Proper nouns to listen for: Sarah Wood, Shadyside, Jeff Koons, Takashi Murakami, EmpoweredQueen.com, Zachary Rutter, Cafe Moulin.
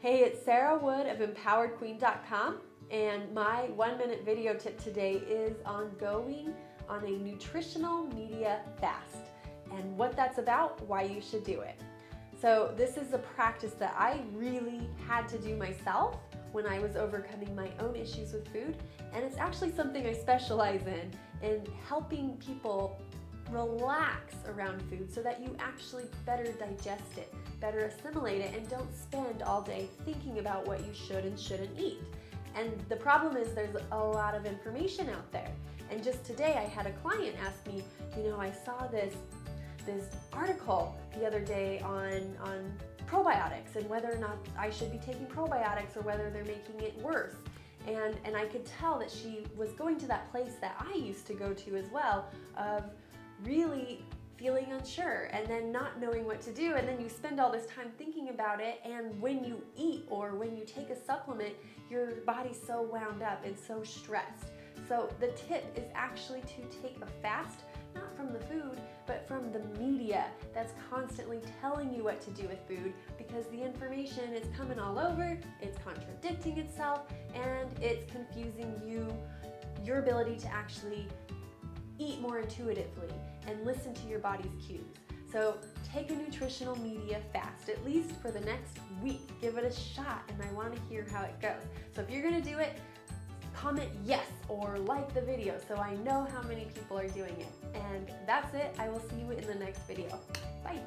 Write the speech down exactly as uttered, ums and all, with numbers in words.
Hey, it's Sarah Wood of Empowered Queen dot com, and my one-minute video tip today is on going on a nutritional media fast and what that's about, why you should do it. So this is a practice that I really had to do myself when I was overcoming my own issues with food, and it's actually something I specialize in, in helping people relax around food so that you actually better digest it, better assimilate it, and don't spend all day thinking about what you should and shouldn't eat. And the problem is there's a lot of information out there. And just today I had a client ask me, you know, I saw this this article the other day on, on probiotics and whether or not I should be taking probiotics or whether they're making it worse. And, and I could tell that she was going to that place that I used to go to as well, of really feeling unsure and then not knowing what to do, and then you spend all this time thinking about it, and when you eat or when you take a supplement, your body's so wound up and so stressed. So the tip is actually to take a fast, not from the food, but from the media that's constantly telling you what to do with food, because the information is coming all over, it's contradicting itself, and it's confusing you, your ability to actually eat more intuitively and listen to your body's cues. So take a nutritional media fast, at least for the next week. Give it a shot, and I want to hear how it goes. So if you're going to do it, comment yes or like the video so I know how many people are doing it. And that's it. I will see you in the next video. Bye.